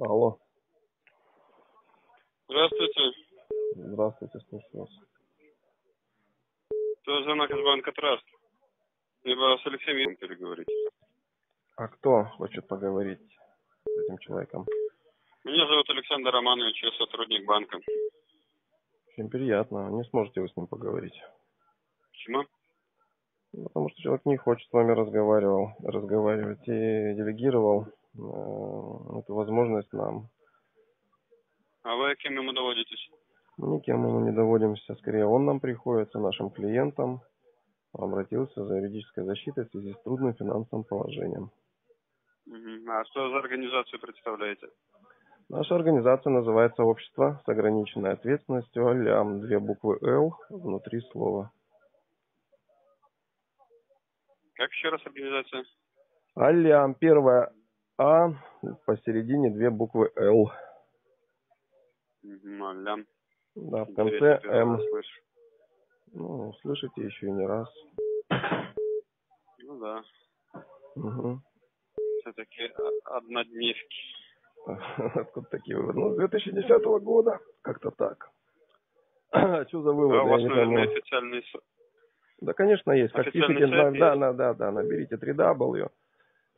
Алло. Здравствуйте. Здравствуйте, слушаю вас. Это звонок из банка Траст. Либо с Алексеем Юрьевичем переговорить. А кто хочет поговорить с этим человеком? Меня зовут Александр Романович, я сотрудник банка. Очень приятно. Не сможете вы с ним поговорить. Почему? Ну, потому что человек не хочет с вами разговаривать и делегировал эту возможность нам. А вы кем ему доводитесь? Никем ему не доводимся. Скорее, он нам приходится, нашим клиентам. Обратился за юридической защитой в связи с трудным финансовым положением. А что за организацию представляете? Наша организация называется «Общество с ограниченной ответственностью Альям». 2 буквы «Л» внутри слова. Как еще раз организация? Альям. 1 А, посередине 2 буквы «Л». Альям. Да, в конце «М». Ну, слышите еще и не раз. Ну да. Угу. Все-таки однодневки. Откуда такие выводы? Ну, с 2010 года. Как-то так. Что за выводы? Да, у вас, наверное, официальный... Да, конечно, есть. Официальный сайт. Да. Наберите www.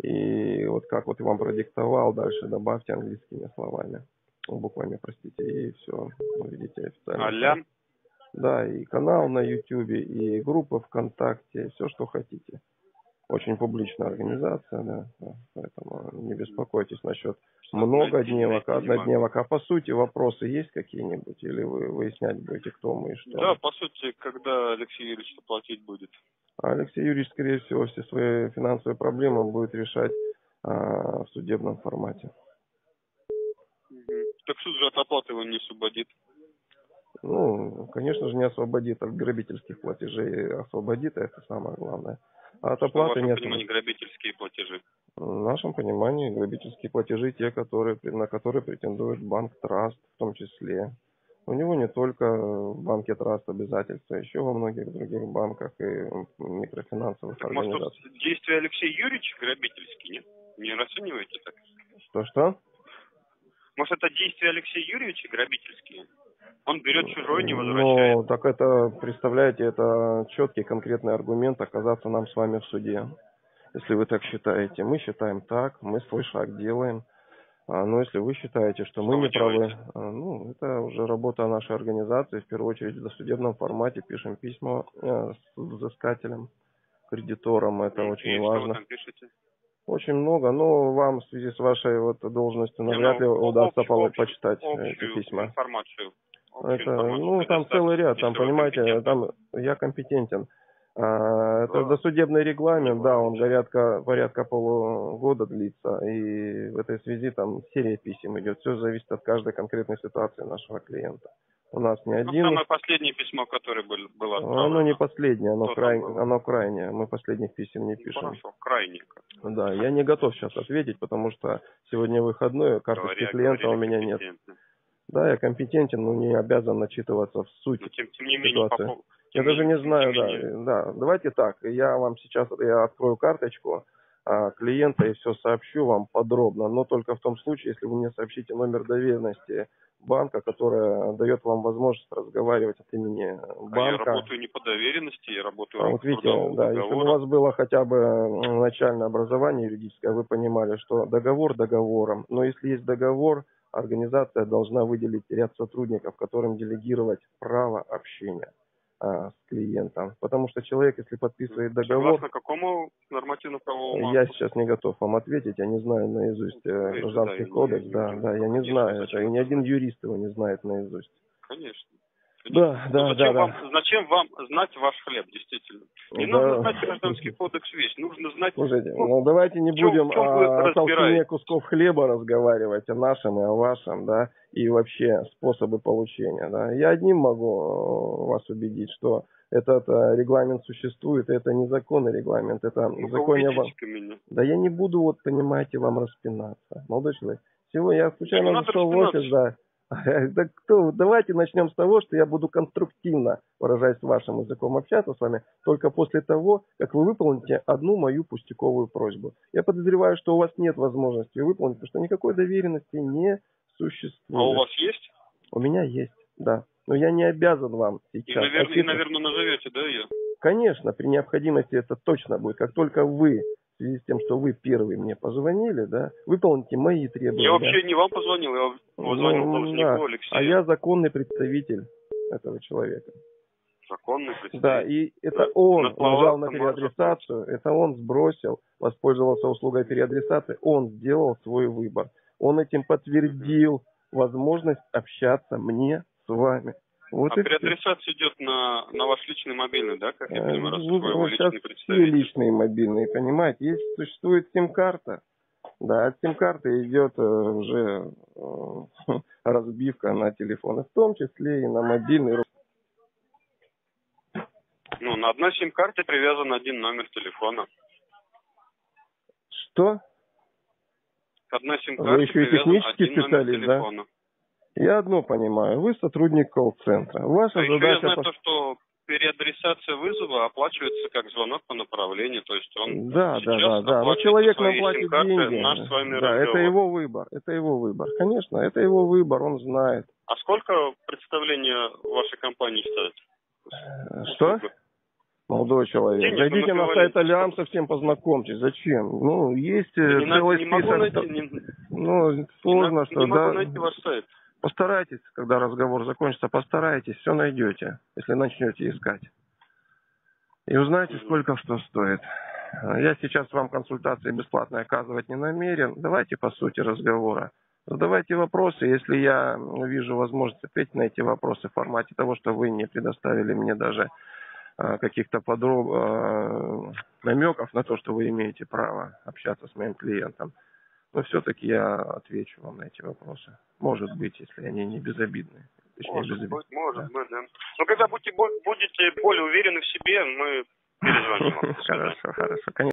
И вот как вот я вам продиктовал, дальше добавьте английскими словами. Буквами, простите. И все. Увидите официально. Алям. Да, и канал на YouTube, и группа ВКонтакте, все, что хотите. Очень публичная организация, да. Поэтому не беспокойтесь насчет многодневок, однодневок. А по сути вопросы есть какие-нибудь? Или вы выяснять будете, кто мы и что? Да, по сути, когда Алексей Юрьевич платить будет? Алексей Юрьевич, скорее всего, все свои финансовые проблемы будет решать в судебном формате. Так суд же от оплаты его не освободит. Ну, конечно же, не освободит от грабительских платежей, освободит, это самое главное. А от оплаты нет. В вашем понимании грабительские платежи? В нашем понимании грабительские платежи те, на которые претендует банк Траст в том числе. У него не только в банке Траст обязательства, еще во многих других банках и микрофинансовых организациях. Может, действия Алексея Юрьевича грабительские, нет? Не расцениваете так? Что-что? Может, это действия Алексея Юрьевича грабительские? Он берет чужой, не возвращает. Ну, так это, представляете, это четкий конкретный аргумент оказаться нам с вами в суде. Если вы так считаете. Мы считаем так, мы свой шаг делаем. Но если вы считаете, что мы неправы, ну, это уже работа нашей организации. В первую очередь в досудебном формате пишем письма с взыскателем, кредитором. Это очень важно. Очень много, но вам в связи с вашей вот должностью навряд ли удастся почитать эти письма. Информацию. Это, ну, там целый ряд, там, понимаете, там я компетентен. Это досудебный регламент, да, он порядка полугода длится, и в этой связи там серия писем идет. Все зависит от каждой конкретной ситуации нашего клиента. У нас не один. Самое последнее письмо, которое было отправлено. Оно не последнее, оно крайнее. Мы последних писем не пишем. Хорошо, крайнее. Да, я не готов сейчас ответить, потому что сегодня выходной, карточки клиента у меня нет. Да, я компетентен, но не обязан начитываться в суть ситуации. Я даже не знаю, да. Давайте так, я вам сейчас открою карточку клиента и все сообщу вам подробно, но только в том случае, если вы мне сообщите номер доверенности банка, которая дает вам возможность разговаривать от имени банка. Я работаю не по доверенности, я работаю... вот видите, да, если у вас было хотя бы начальное образование юридическое, вы понимали, что договор договором, но если есть договор, организация должна выделить ряд сотрудников, которым делегировать право общения с клиентом. Потому что человек, если подписывает договор... Согласно какому нормативно-правовому? Я сейчас не готов вам ответить, я не знаю наизусть гражданский кодекс. Я не знаю, это, и ни один юрист его не знает наизусть. Конечно. Зачем вам знать ваш хлеб, действительно? Не нужно знать гражданский кодекс весь, нужно знать... Слушайте, ну давайте не будем о толщине кусков хлеба разговаривать, о нашем и о вашем, да, и вообще способы получения, да. Я одним могу вас убедить, что этот регламент существует, это не законный регламент, это законный... Да я не буду, вот, понимаете, вам распинаться, молодой человек. Сегодня я случайно зашел в офис, да... Да кто, давайте начнем с того, что я буду конструктивно, выражаясь вашим языком, общаться с вами только после того, как вы выполните одну мою пустяковую просьбу. Я подозреваю, что у вас нет возможности выполнить, потому что никакой доверенности не существует. А у вас есть? У меня есть, да. Но я не обязан вам сейчас. И, наверное, назовете, да, ее? Конечно, при необходимости это точно будет. Как только вы... в связи с тем, что вы первые мне позвонили, да, выполните мои требования. Я вообще не вам позвонил, я позвонил должнику Алексею. А я законный представитель этого человека. Законный представитель? Да, и это он нажал на переадресацию, это он сбросил, воспользовался услугой переадресации, он сделал свой выбор. Он этим подтвердил возможность общаться мне с вами. Вот а переадресация идет на ваш личный мобильный, да, как я понимаю, раз вы его личный представитель? Личные мобильные, понимаете, есть, существует сим-карта, да, от сим-карты идет уже разбивка на телефоны, в том числе и на мобильный. Ну, на одной сим-карте привязан один номер телефона. Что? К одной сим-карте привязан один номер телефона. Да? Я одно понимаю, вы сотрудник колл-центра. Ваша задача... Я знаю то, что переадресация вызова оплачивается как звонок по направлению, то есть он... Да. Но человек нам платит деньги. Наш с вами разговор. Это его выбор. Конечно, это его выбор, он знает. А сколько представление вашей компании стоит? Что? Молодой человек, денежно зайдите на сайт Альям, совсем познакомьтесь. Зачем? Ну, есть целый список. Ну, сложно, что... Не могу найти ваш сайт. Постарайтесь, когда разговор закончится, постарайтесь, все найдете, если начнете искать. И узнаете, сколько что стоит. Я сейчас вам консультации бесплатно оказывать не намерен. Давайте по сути разговора. Задавайте вопросы, если я вижу возможность ответить на эти вопросы в формате того, что вы не предоставили мне даже каких-то намеков на то, что вы имеете право общаться с моим клиентом. Но все-таки я отвечу вам на эти вопросы. Может быть, если они не безобидны. Точнее, может быть, да. Но когда будете более уверены в себе, мы перезвоним вам. Хорошо, конечно.